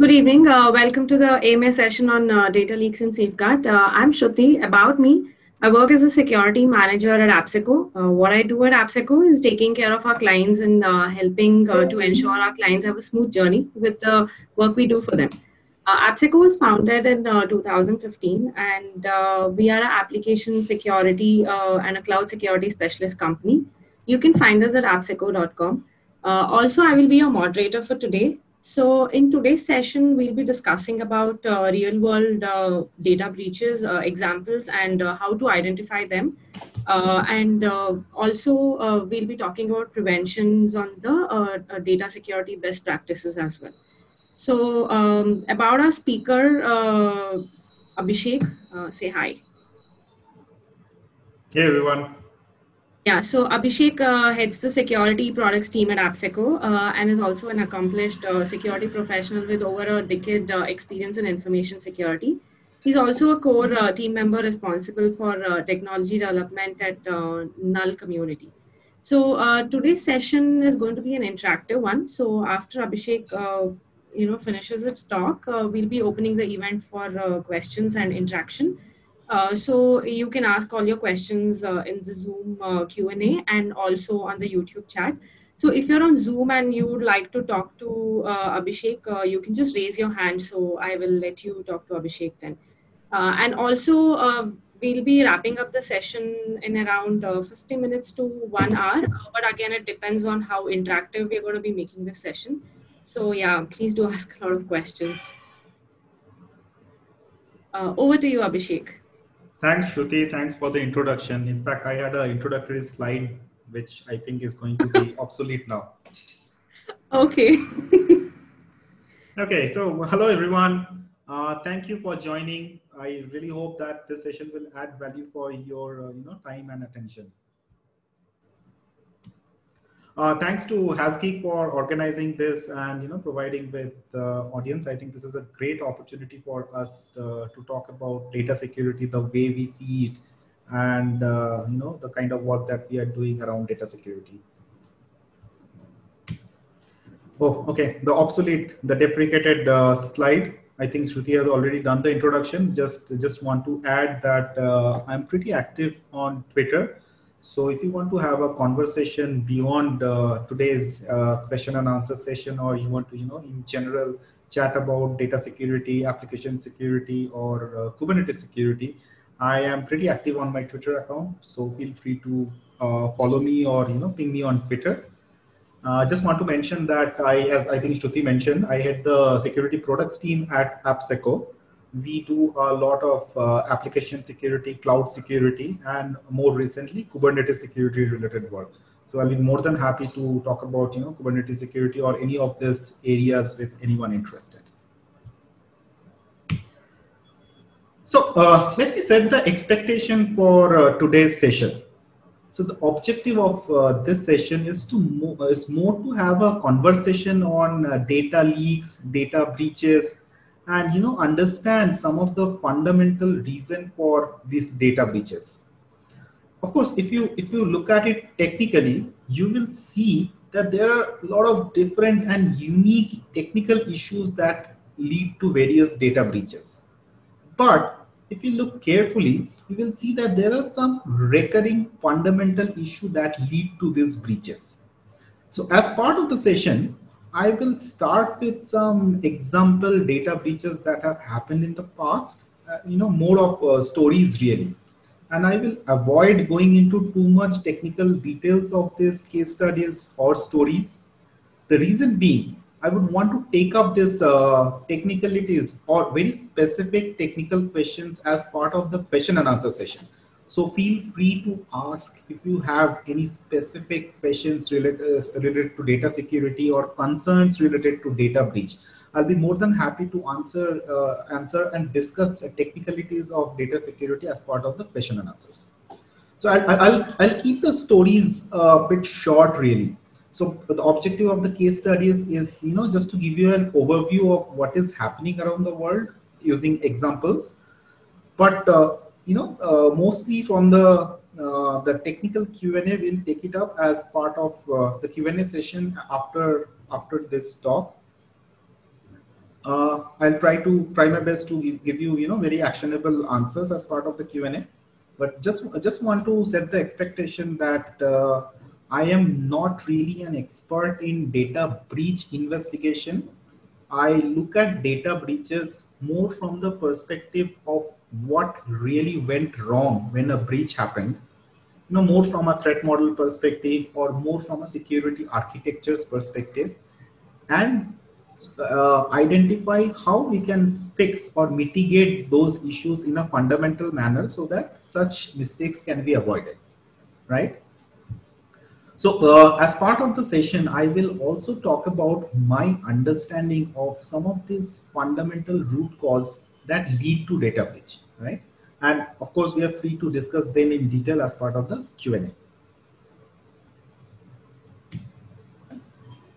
Good evening. Welcome to the AMA session on data leaks and safeguard. I'm Shruti. About me, I work as a security manager at Appsecco. What I do at Appsecco is taking care of our clients and helping to ensure our clients have a smooth journey with the work we do for them. Appsecco was founded in 2015, and we are an application security and a cloud security specialist company. You can find us at appsecco.com. Also, I will be your moderator for today. So in today's session, we'll be discussing about real-world data breaches examples and how to identify them. And also, we'll be talking about preventions on the data security best practices as well. So about our speaker, Abhishek, say hi. Hey, everyone. Yeah, so Abhishek heads the security products team at Appsecco and is also an accomplished security professional with over a decade experience in information security. He's also a core team member responsible for technology development at Null community. So today's session is going to be an interactive one. So after Abhishek finishes its talk, we'll be opening the event for questions and interaction. So you can ask all your questions in the Zoom Q&A and also on the YouTube chat. So if you're on Zoom and you would like to talk to Abhishek, you can just raise your hand. So I will let you talk to Abhishek then. And also we'll be wrapping up the session in around 50 minutes to 1 hour. But again, it depends on how interactive we're going to be making this session. So yeah, please do ask a lot of questions. Over to you, Abhishek. Thanks, Shruti. Thanks for the introduction. In fact, I had an introductory slide, which I think is going to be obsolete now. Okay. Okay, so hello, everyone. Thank you for joining. I really hope that this session will add value for your time and attention. Thanks to Hasgeek for organizing this and providing with the audience. I think this is a great opportunity for us to talk about data security, the way we see it, and the kind of work that we are doing around data security. Oh, okay. The obsolete, the deprecated slide. I think Shruti has already done the introduction. Just want to add that I'm pretty active on Twitter. So if you want to have a conversation beyond today's question and answer session, or you want to, in general, chat about data security, application security, or Kubernetes security, I am pretty active on my Twitter account. So feel free to follow me or, ping me on Twitter. Just want to mention that as I think Shruti mentioned, I head the security products team at Appsecco. We do a lot of application security, cloud security, and more recently, Kubernetes security related work. So I'll be more than happy to talk about Kubernetes security or any of these areas with anyone interested. So let me set the expectation for today's session. So the objective of this session is more to have a conversation on data leaks, data breaches, and understand some of the fundamental reason for these data breaches. Of course, if you look at it technically, you will see that there are a lot of different and unique technical issues that lead to various data breaches. But if you look carefully, you will see that there are some recurring fundamental issues that lead to these breaches. So as part of the session, I will start with some example data breaches that have happened in the past, more of stories really. And I will avoid going into too much technical details of these case studies or stories. The reason being, I would want to take up this technicalities or very specific technical questions as part of the question and answer session. So feel free to ask if you have any specific questions related to data security or concerns related to data breach. I'll be more than happy to answer and discuss technicalities of data security as part of the question and answers. So I'll keep the stories a bit short really. So the objective of the case studies is just to give you an overview of what is happening around the world using examples. But mostly from the technical Q&A, we'll take it up as part of the Q&A session after this talk. I'll try my best to give you, very actionable answers as part of the Q&A. But just want to set the expectation that I am not really an expert in data breach investigation. I look at data breaches more from the perspective of what really went wrong when a breach happened, more from a threat model perspective or more from a security architecture's perspective, and identify how we can fix or mitigate those issues in a fundamental manner so that such mistakes can be avoided, right? So as part of the session, I will also talk about my understanding of some of these fundamental root causes that lead to data breach, right? And of course, we are free to discuss them in detail as part of the Q&A.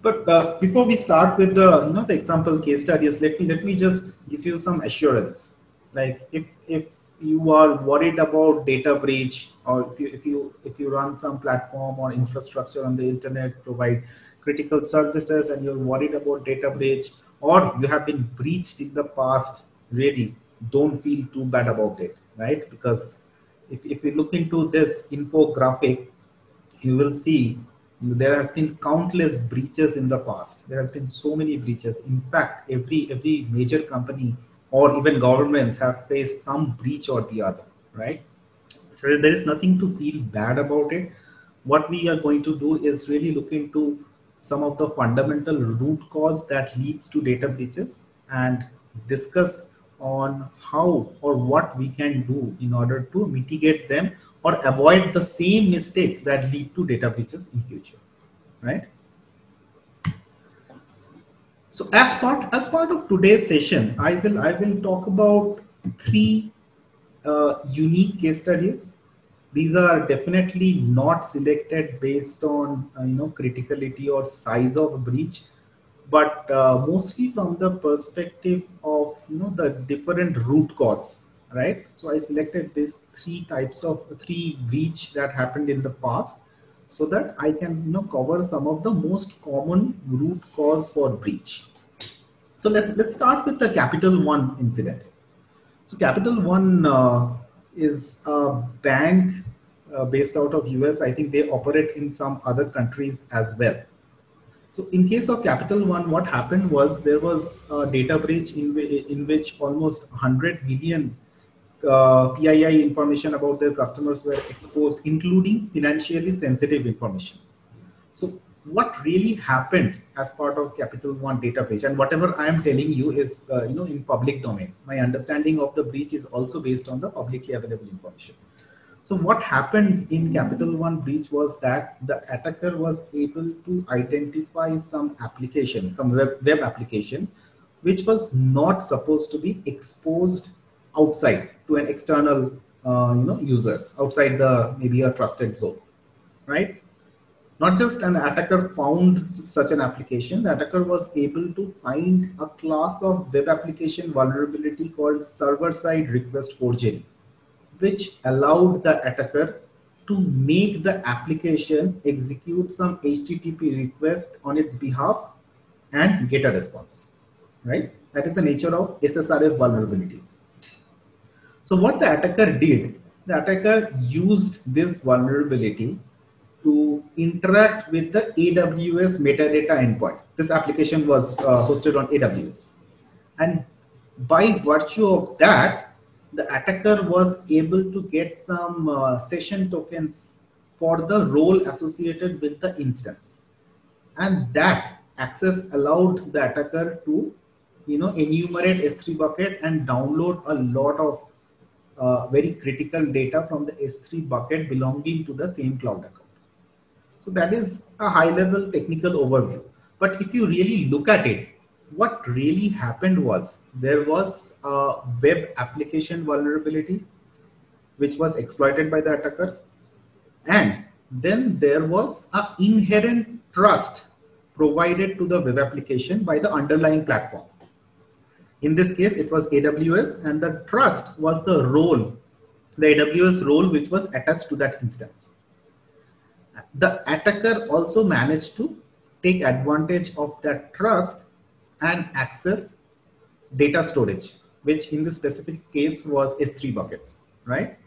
But before we start with the the example case studies, let me just give you some assurance. Like if you are worried about data breach, or if you run some platform or infrastructure on the internet, provide critical services, and you're worried about data breach, or you have been breached in the past, really don't feel too bad about it, right? Because if we look into this infographic, you will see there has been countless breaches in the past. There has been so many breaches. In fact, every major company or even governments have faced some breach or the other, right? So there is nothing to feel bad about it. What we are going to do is really look into some of the fundamental root cause that leads to data breaches and discuss on how or what we can do in order to mitigate them or avoid the same mistakes that lead to data breaches in future, right? So as part of today's session, I will talk about three unique case studies. These are definitely not selected based on criticality or size of a breach, but mostly from the perspective of the different root cause, right? So I selected these three breach that happened in the past so that I can cover some of the most common root cause for breach. So let's start with the Capital One incident. So Capital One is a bank based out of US. I think they operate in some other countries as well. So in case of Capital One, what happened was there was a data breach in which almost 100 million PII information about their customers were exposed, including financially sensitive information. So what really happened as part of Capital One data breach, and whatever I am telling you is in public domain. My understanding of the breach is also based on the publicly available information. So what happened in Capital One breach was that the attacker was able to identify some application, some web application, which was not supposed to be exposed outside to an external users, outside the maybe a trusted zone, right? Not just an attacker found such an application, the attacker was able to find a class of web application vulnerability called server-side request forgery, which allowed the attacker to make the application execute some HTTP request on its behalf and get a response, right? That is the nature of SSRF vulnerabilities. So what the attacker did, the attacker used this vulnerability to interact with the AWS metadata endpoint. This application was hosted on AWS. And by virtue of that, the attacker was able to get some session tokens for the role associated with the instance. And that access allowed the attacker to, enumerate S3 bucket and download a lot of very critical data from the S3 bucket belonging to the same cloud account. So that is a high-level technical overview. But if you really look at it, what really happened was there was a web application vulnerability which was exploited by the attacker. And then there was an inherent trust provided to the web application by the underlying platform. In this case, it was AWS, and the trust was the role, the AWS role, which was attached to that instance. The attacker also managed to take advantage of that trust and access data storage, which in this specific case was S3 buckets, right?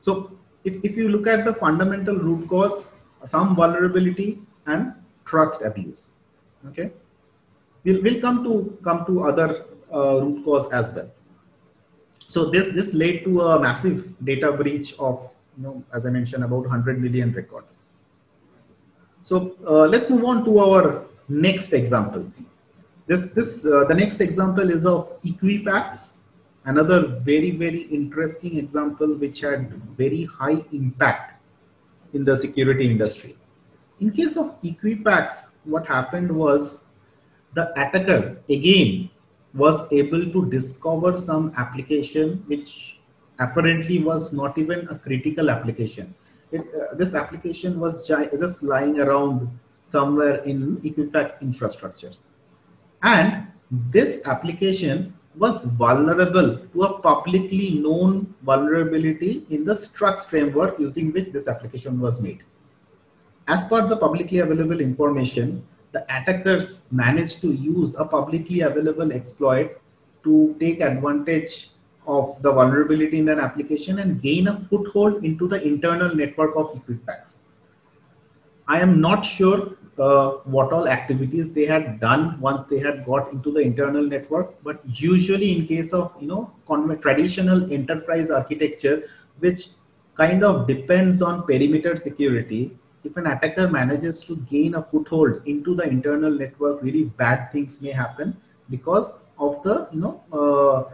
So if you look at the fundamental root cause, some vulnerability and trust abuse, okay? We'll come to other root cause as well. So this led to a massive data breach of, you know, as I mentioned, about 100 million records. So let's move on to our next example. The next example is of Equifax, another very, very interesting example which had very high impact in the security industry. In case of Equifax, what happened was the attacker again was able to discover some application which apparently was not even a critical application. This application was just lying around somewhere in Equifax infrastructure. And this application was vulnerable to a publicly known vulnerability in the Struts framework using which this application was made. As per the publicly available information, the attackers managed to use a publicly available exploit to take advantage of the vulnerability in an application and gain a foothold into the internal network of Equifax. I am not sure what all activities they had done once they had got into the internal network, but usually in case of, you know, traditional enterprise architecture, which kind of depends on perimeter security, if an attacker manages to gain a foothold into the internal network, really bad things may happen because of the, you know,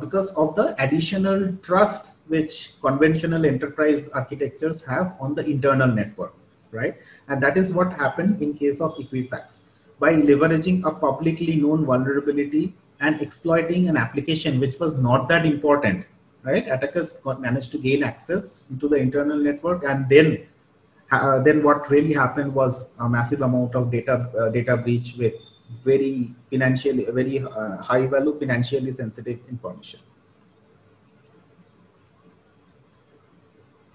because of the additional trust which conventional enterprise architectures have on the internal network, right? And that is what happened in case of Equifax. By leveraging a publicly known vulnerability and exploiting an application which was not that important, right? Attackers managed to gain access into the internal network, and then what really happened was a massive amount of data breach with very high value financially sensitive information.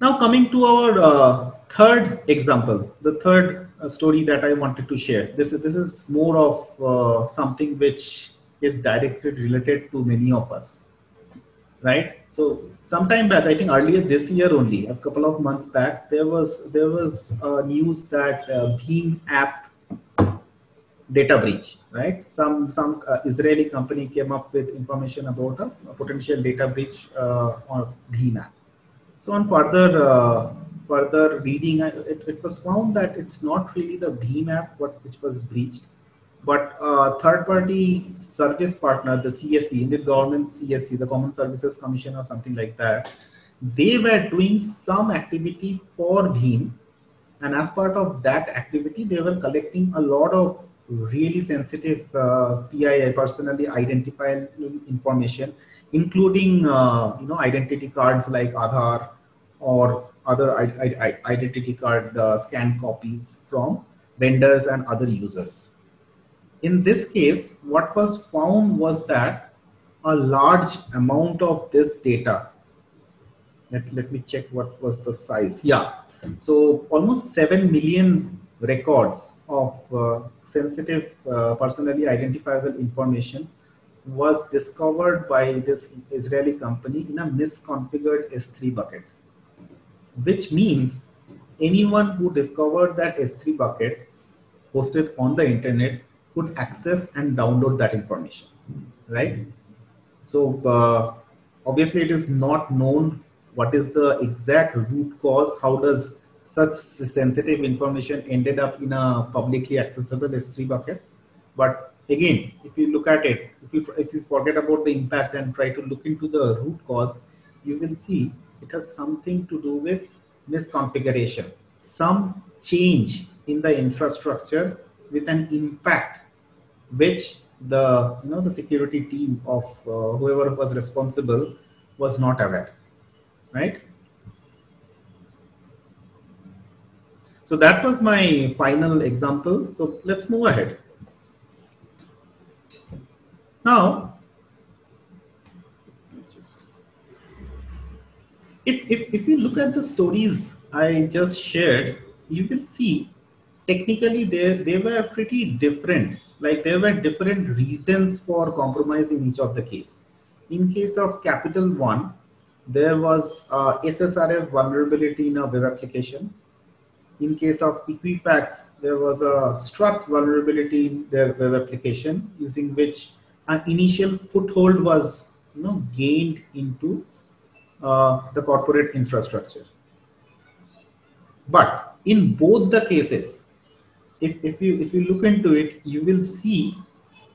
Now coming to our third example, the third story that I wanted to share. This is more of something which is related to many of us, right? So sometime back, I think earlier this year only, a couple of months back, there was news that BHIM app data breach, right? Some Israeli company came up with information about a potential data breach of BHIM app. So on further reading, it was found that it's not really the BHIM app which was breached, but a third-party service partner, the CSC, Indian government CSC, the Common Services Commission or something like that, they were doing some activity for BHIM, and as part of that activity, they were collecting a lot of really sensitive PII, personally identifiable information, including identity cards like Aadhaar or other identity card scanned copies from vendors and other users. In this case, what was found was that a large amount of this data, let me check what was the size. Yeah, so almost 7 million records of sensitive personally identifiable information was discovered by this Israeli company in a misconfigured S3 bucket, which means anyone who discovered that S3 bucket hosted on the internet could access and download that information, right? So obviously it is not known what is the exact root cause, how does such sensitive information ended up in a publicly accessible S3 bucket. But again, if you look at it, if you forget about the impact and try to look into the root cause, you will see it has something to do with misconfiguration, some change in the infrastructure with an impact which the, you know, the security team of whoever was responsible was not aware, right? So that was my final example. So let's move ahead. Now, if you look at the stories I just shared, you will see technically they were pretty different Like there were different reasons for compromise in each of the case. In case of Capital One, there was SSRF vulnerability in a web application. In case of Equifax, there was a Struts vulnerability in their web application, using which an initial foothold was gained into the corporate infrastructure. But in both the cases, if you look into it, you will see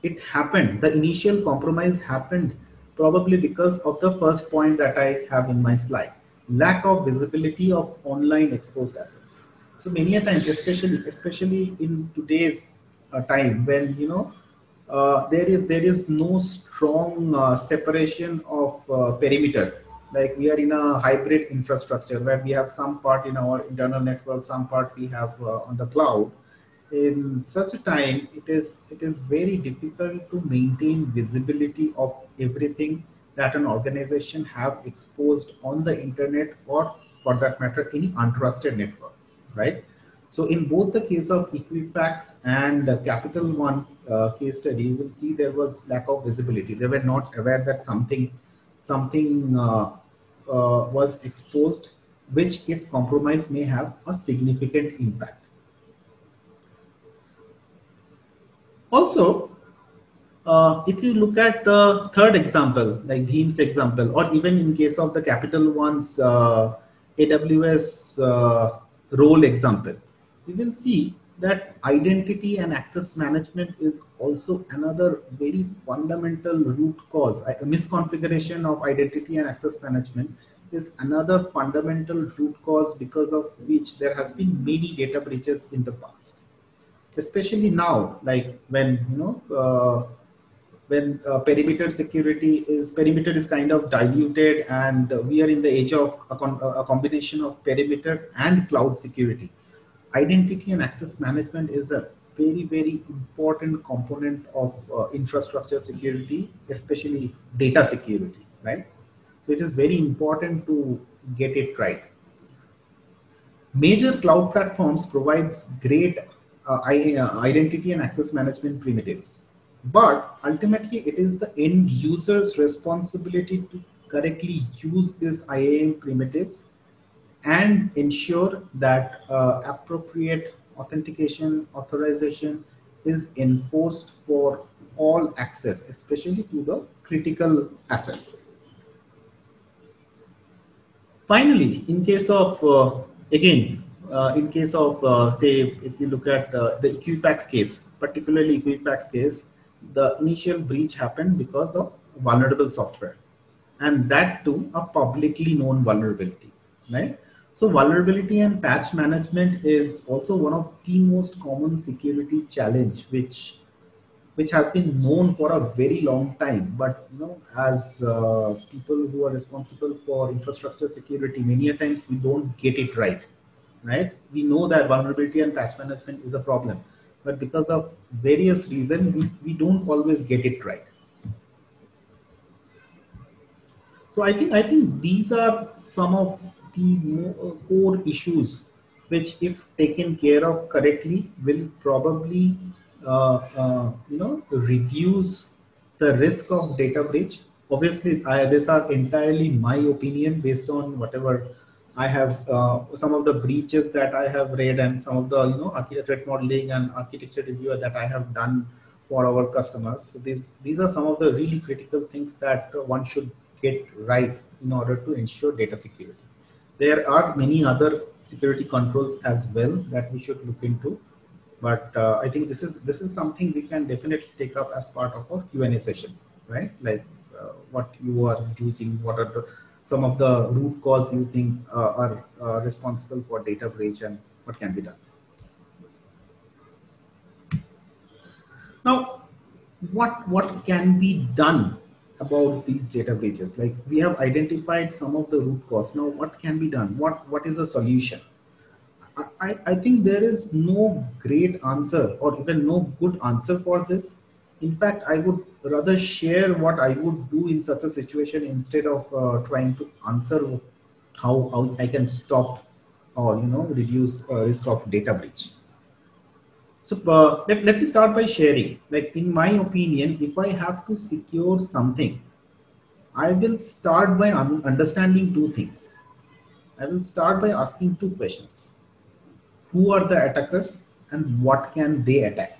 it happened. The initial compromise happened probably because of the first point that I have in my slide: lack of visibility of online exposed assets. So many a times, especially in today's time, when there is no strong separation of perimeter. Like we are in a hybrid infrastructure where we have some part in our internal network, some part we have on the cloud. In such a time, it is very difficult to maintain visibility of everything that an organization have exposed on the internet, or for that matter, any untrusted network, right? So in both the case of Equifax and Capital One case study, you will see there was lack of visibility. They were not aware that something was exposed, which if compromised may have a significant impact. Also, if you look at the third example, like BHIM's example, or even in case of the Capital One's AWS role example, you will see that identity and access management is also another very fundamental root cause. A misconfiguration of identity and access management is another fundamental root cause, because of which there has been many data breaches in the past. Especially now, like when perimeter is kind of diluted, and we are in the age of a combination of perimeter and cloud security. Identity and access management is a very, very important component of infrastructure security, especially data security, right? So it is very important to get it right. Major cloud platforms provides great identity and access management primitives, but ultimately it is the end user's responsibility to correctly use these IAM primitives and ensure that appropriate authorization is enforced for all access, especially to the critical assets. Finally, in case of say, if you look at the Equifax case, particularly Equifax case, the initial breach happened because of vulnerable software, and that too a publicly known vulnerability, right? So vulnerability and patch management is also one of the most common security challenge, which has been known for a very long time. But as people who are responsible for infrastructure security, many a times we don't get it right. Right? We know that vulnerability and patch management is a problem, but because of various reasons, we don't always get it right. So I think these are some of the core issues, which, if taken care of correctly, will probably reduce the risk of data breach. Obviously, these are entirely my opinion based on whatever I have, some of the breaches that I have read, and some of the threat modeling and architecture review that I have done for our customers. So these are some of the really critical things that one should get right in order to ensure data security. There are many other security controls as well that we should look into, but I think this is something we can definitely take up as part of our Q&A session, right? Like what you are using, what are the some of the root cause you think are responsible for data breach, and what can be done. Now, what can be done about these data breaches? Like we have identified some of the root cause. Now, what can be done? What is the solution? I think there is no great answer, or even no good answer for this. In fact, I would rather share what I would do in such a situation instead of trying to answer how I can stop or reduce risk of data breach. So let me start by sharing, like in my opinion, if I have to secure something, I will start by understanding two things. I will start by asking two questions. Who are the attackers and what can they attack,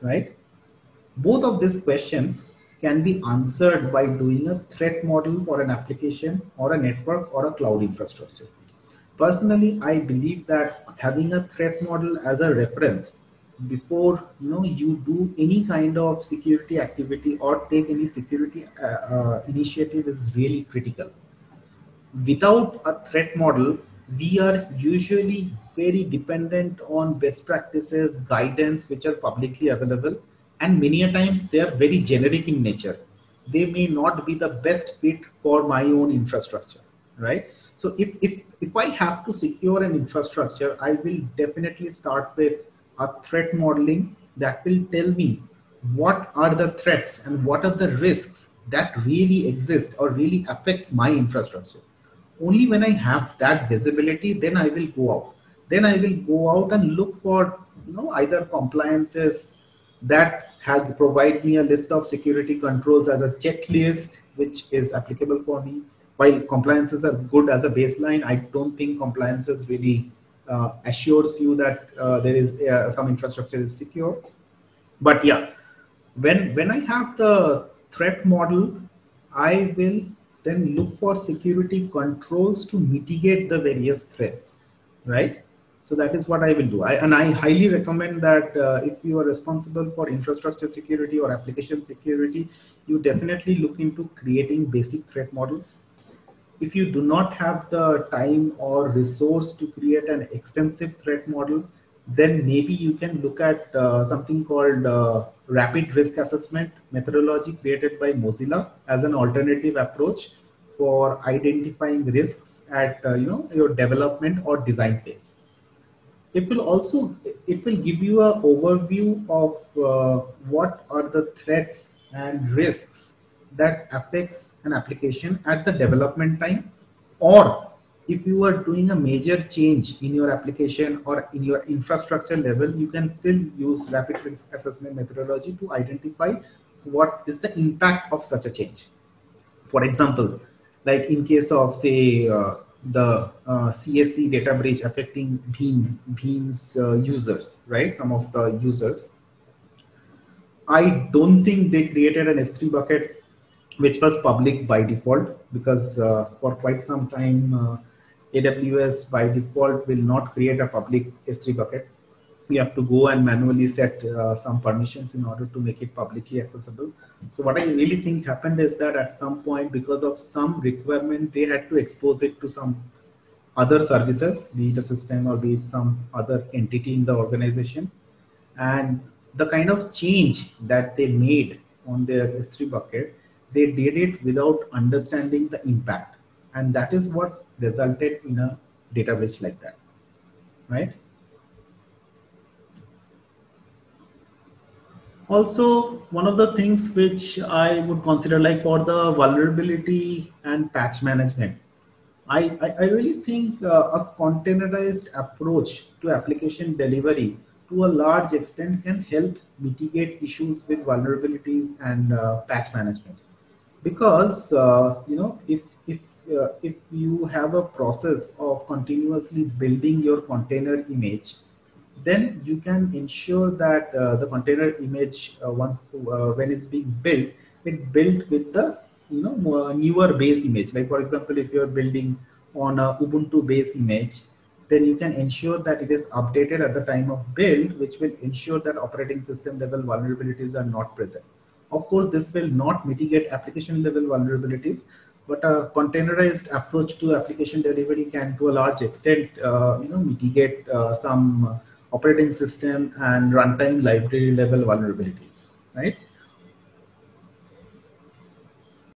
right? Both of these questions can be answered by doing a threat model for an application or a network or a cloud infrastructure. Personally, I believe that having a threat model as a reference before you do any kind of security activity or take any security initiative is really critical. Without a threat model, we are usually very dependent on best practices, guidance, which are publicly available. And many a times they are very generic in nature. They may not be the best fit for my own infrastructure, right? So if I have to secure an infrastructure, I will definitely start with a threat modeling that will tell me what are the threats and what are the risks that really exist or really affects my infrastructure. Only when I have that visibility, then I will go out. Then I will go out and look for either compliances that provides me a list of security controls as a checklist, which is applicable for me. While compliances are good as a baseline, I don't think compliances really assures you that there is some infrastructure is secure. But yeah, when I have the threat model, I will then look for security controls to mitigate the various threats, right? So that is what I will do. And I highly recommend that if you are responsible for infrastructure security or application security, you definitely look into creating basic threat models. If you do not have the time or resource to create an extensive threat model, then maybe you can look at something called rapid risk assessment methodology created by Mozilla as an alternative approach for identifying risks at your development or design phase. It will give you an overview of what are the threats and risks that affects an application at the development time, or if you are doing a major change in your application or in your infrastructure level, you can still use rapid risk assessment methodology to identify what is the impact of such a change. For example, like in case of say the CSC data breach affecting BHIM's users, right? Some of the users, I don't think they created an S3 bucket which was public by default, because for quite some time AWS by default will not create a public S3 bucket. You have to go and manually set some permissions in order to make it publicly accessible. So what I really think happened is that at some point, because of some requirement, they had to expose it to some other services, be it a system or be it some other entity in the organization. And the kind of change that they made on their S3 bucket, they did it without understanding the impact. And that is what resulted in a data breach like that, right? Also, one of the things which I would consider, like for the vulnerability and patch management, I really think a containerized approach to application delivery to a large extent can help mitigate issues with vulnerabilities and patch management. Because if you have a process of continuously building your container image, then you can ensure that the container image when it's being built, it built with the newer base image. Like for example, if you're building on a Ubuntu base image, then you can ensure that it is updated at the time of build, which will ensure that operating system level vulnerabilities are not present. Of course, this will not mitigate application level vulnerabilities, but a containerized approach to application delivery can, to a large extent, mitigate some operating system and runtime library level vulnerabilities, right?